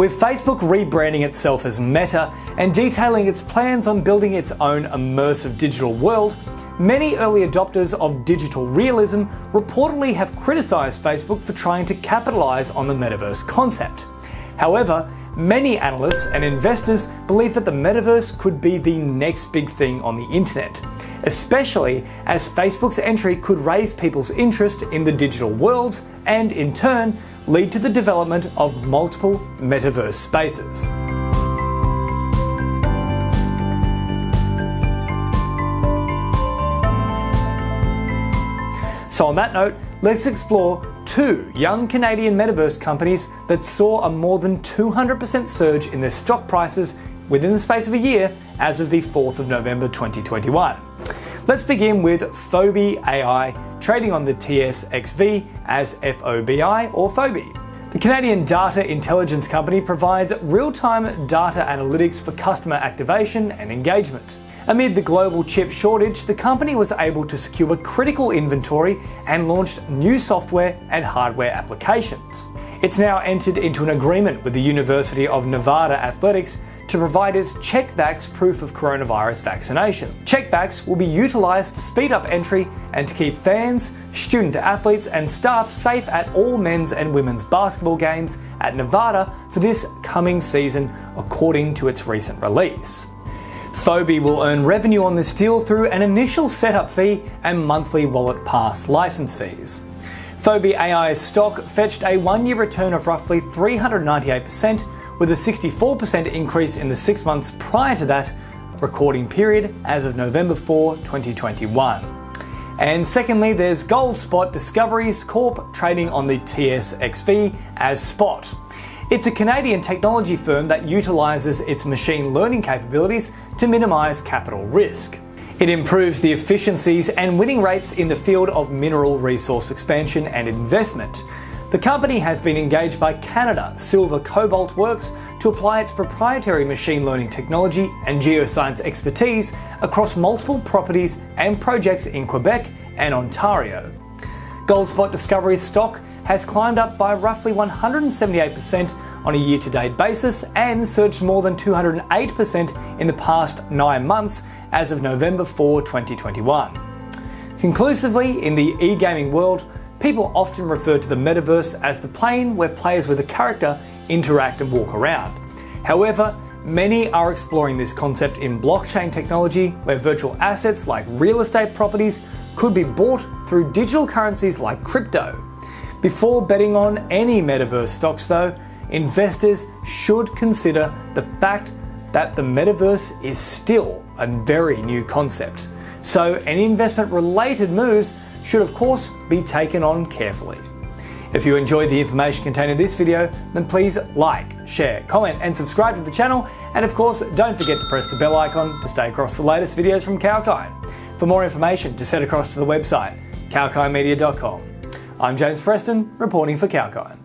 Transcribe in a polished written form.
with Facebook rebranding itself as Meta and detailing its plans on building its own immersive digital world, many early adopters of digital realism reportedly have criticized Facebook for trying to capitalize on the metaverse concept. However, many analysts and investors believe that the metaverse could be the next big thing on the internet, especially as Facebook's entry could raise people's interest in the digital worlds and, in turn, lead to the development of multiple metaverse spaces. So on that note, let's explore two young Canadian metaverse companies that saw a more than 200% surge in their stock prices within the space of a year as of the 4th of November 2021. Let's begin with Fobi AI, trading on the TSXV as FOBI or Fobi. The Canadian data intelligence company provides real-time data analytics for customer activation and engagement. Amid the global chip shortage, the company was able to secure critical inventory and launched new software and hardware applications. It's now entered into an agreement with the University of Nevada Athletics to provide its CheckVax proof of coronavirus vaccination. CheckVax will be utilized to speed up entry and to keep fans, student athletes and staff safe at all men's and women's basketball games at Nevada for this coming season, according to its recent release. Fobi will earn revenue on this deal through an initial setup fee and monthly wallet pass license fees. Fobi AI's stock fetched a one-year return of roughly 398%, with a 64% increase in the 6 months prior to that recording period as of November 4, 2021. And secondly, there's GoldSpot Discoveries Corp, trading on the TSXV as SPOT. It's a Canadian technology firm that utilizes its machine learning capabilities to minimize capital risk. It improves the efficiencies and winning rates in the field of mineral resource expansion and investment. The company has been engaged by Canada Silver Cobalt Works to apply its proprietary machine learning technology and geoscience expertise across multiple properties and projects in Quebec and Ontario. GoldSpot Discoveries stock has climbed up by roughly 178% on a year-to-date basis and surged more than 208% in the past 9 months as of November 4, 2021. Conclusively, in the e-gaming world, people often refer to the metaverse as the plane where players with a character interact and walk around. However, many are exploring this concept in blockchain technology, where virtual assets like real estate properties could be bought through digital currencies like crypto. Before betting on any metaverse stocks though, investors should consider the fact that the metaverse is still a very new concept. So any investment related moves should of course be taken on carefully. If you enjoyed the information contained in this video, then please like, share, comment and subscribe to the channel, and of course don't forget to press the bell icon to stay across the latest videos from Kalkine. For more information, just head across to the website, kalkinemedia.com. I'm James Preston, reporting for Kalkine.